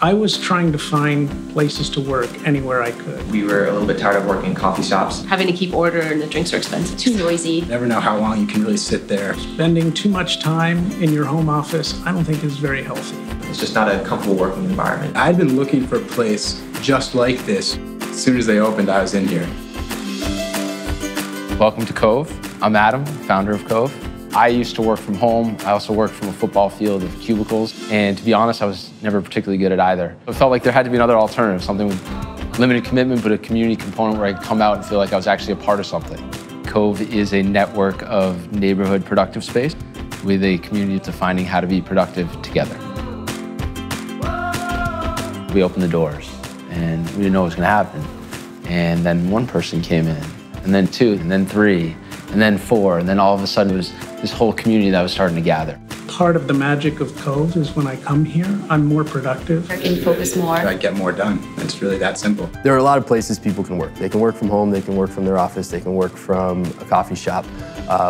I was trying to find places to work anywhere I could. We were a little bit tired of working in coffee shops. Having to keep order and the drinks are expensive. Too noisy. Never know how long you can really sit there. Spending too much time in your home office, I don't think is very healthy. It's just not a comfortable working environment. I'd been looking for a place just like this. As soon as they opened, I was in here. Welcome to Cove. I'm Adam, founder of Cove. I used to work from home. I also worked from a football field of cubicles. And to be honest, I was never particularly good at either. It felt like there had to be another alternative, something with limited commitment, but a community component where I could come out and feel like I was actually a part of something. Cove is a network of neighborhood productive space with a community defining how to be productive together. We opened the doors and we didn't know what was going to happen. And then one person came in, and then two, and then three, and then four, and then all of a sudden it was this whole community that was starting to gather. Part of the magic of Cove is when I come here, I'm more productive. I can focus more. I get more done. It's really that simple. There are a lot of places people can work. They can work from home, they can work from their office, they can work from a coffee shop.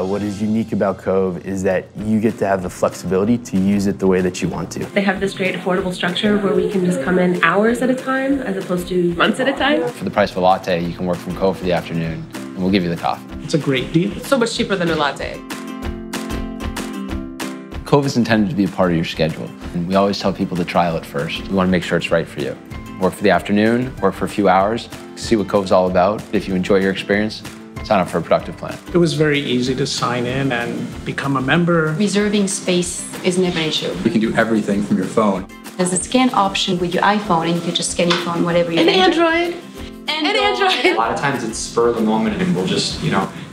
What is unique about Cove is that you get to have the flexibility to use it the way that you want to. They have this great affordable structure where we can just come in hours at a time as opposed to months at a time. For the price of a latte, you can work from Cove for the afternoon and we'll give you the coffee. It's a great deal. It's so much cheaper than a latte. Cove is intended to be a part of your schedule. And we always tell people to trial it first. We want to make sure it's right for you. Work for the afternoon, work for a few hours, see what Cove's all about. If you enjoy your experience, sign up for a productive plan. It was very easy to sign in and become a member. Reserving space is never an issue. You can do everything from your phone. There's a scan option with your iPhone, and you can just scan your phone, whatever you need. And Android. A lot of times it's spur of the moment and we'll just,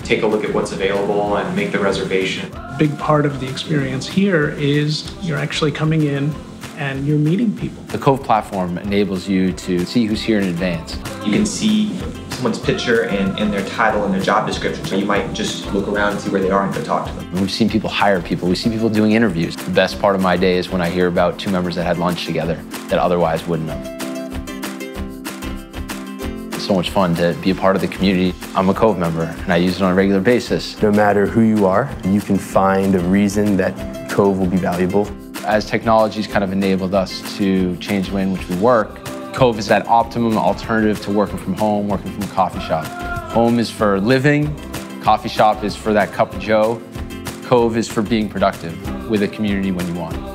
take a look at what's available and make the reservation. A big part of the experience here is you're actually coming in and you're meeting people. The Cove platform enables you to see who's here in advance. You can see someone's picture and their title and their job description, so you might just look around and see where they are and go talk to them. We've seen people hire people. We see people doing interviews. The best part of my day is when I hear about two members that had lunch together that otherwise wouldn't have. So much fun to be a part of the community. I'm a Cove member and I use it on a regular basis. No matter who you are, you can find a reason that Cove will be valuable. As technology's kind of enabled us to change the way in which we work, Cove is that optimum alternative to working from home, working from a coffee shop. Home is for living, coffee shop is for that cup of joe, Cove is for being productive with a community when you want.